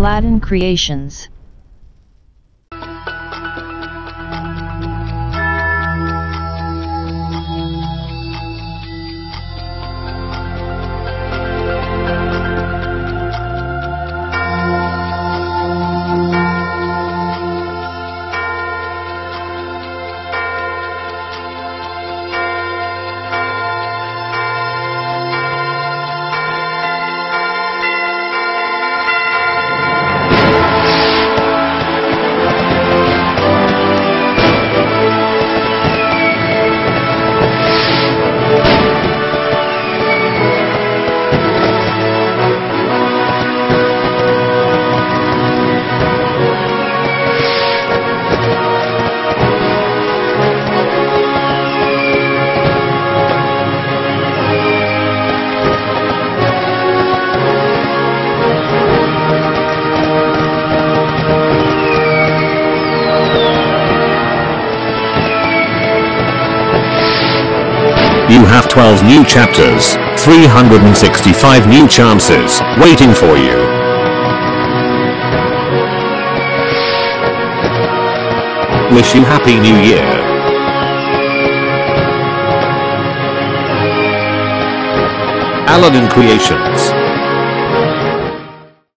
Aladdin Creations. You have 12 new chapters, 365 new chances, waiting for you. Wish you Happy New Year. Aladdin Creations.